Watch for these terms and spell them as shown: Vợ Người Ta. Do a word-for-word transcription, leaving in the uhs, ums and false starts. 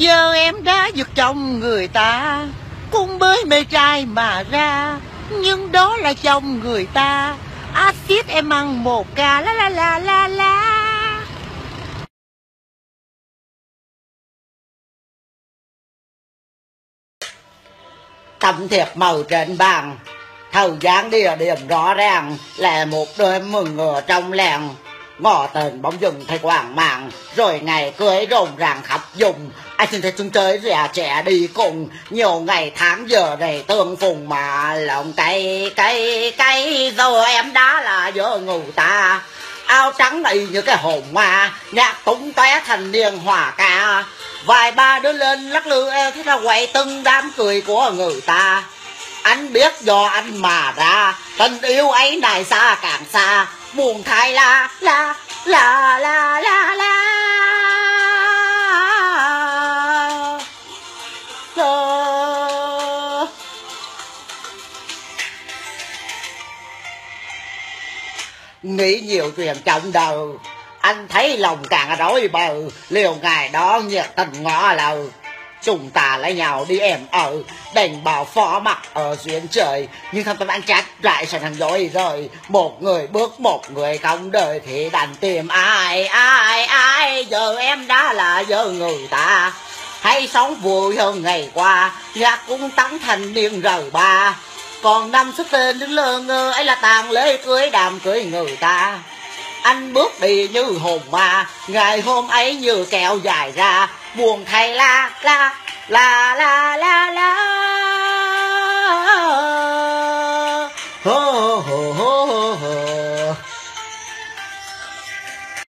giờ em đã vượt chồng người ta, cũng bới mê trai mà ra, nhưng đó là chồng người ta. Axit em ăn một ca la la la la la. Tâm thiệt màu trên bàn, thâu dáng địa điểm rõ ràng, là một đôi mừng ngựa trong làng. Ngọ tên bóng dừng thấy quảng mạng, rồi ngày cưới rộn ràng khắp dùng. Ai xin thấy chúng chơi rẻ trẻ đi cùng, nhiều ngày tháng giờ đầy tương phùng. Mà lòng cây cây cây giờ em đã là vợ người ta. Áo trắng này như cái hồn hoa, nhạc túng tóe thành niên hòa ca. Vài ba đứa lên lắc lư eo thế là quậy từng đám cười của người ta. Anh biết do anh mà ra, tình yêu ấy này xa càng xa. Buồn thay la la la la la la la. Nghĩ nhiều chuyện trong đầu, anh thấy lòng càng rối bời. Liều ngày đó nhiệt tình ngõ lầu, chúng ta lấy nhau đi em ở, đành bảo phó mặc ở duyên trời. Nhưng thằng tâm anh chắc lại sẽ thằng dối rồi, một người bước một người không đời. Thì đành tìm ai ai ai, giờ em đã là vợ người ta. Hãy sống vui hơn ngày qua, nhạc cũng tắm thành niên rời ba. Còn năm xuất tên đứng lơ ngơ, ấy là tàn lễ cưới đàm cưới người ta. Anh bước đi như hồn ma, ngày hôm ấy như kẹo dài ra. Buồn thay la la la la la la.